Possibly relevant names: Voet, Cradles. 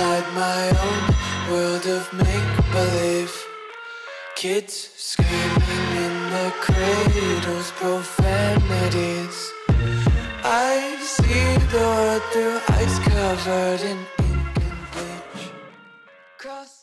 inside my own world of make-believe. Kids screaming in the cradles, profanities. I see the world through eyes covered in ink and bleach. Cross